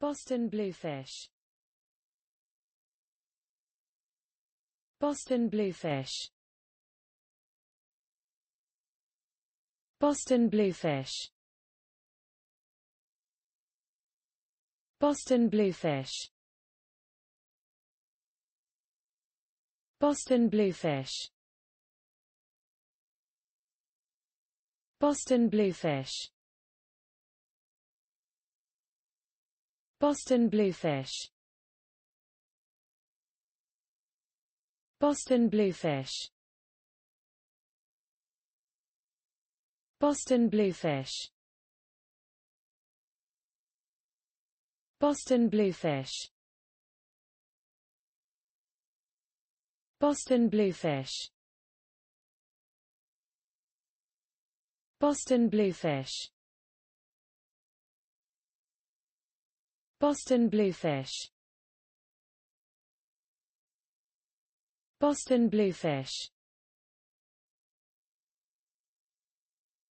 Boston bluefish. Boston bluefish. Boston bluefish. Boston bluefish. Boston bluefish. Boston bluefish. Boston bluefish. Boston bluefish. Boston bluefish. Boston bluefish. Boston bluefish. Boston bluefish. Boston bluefish. Boston bluefish.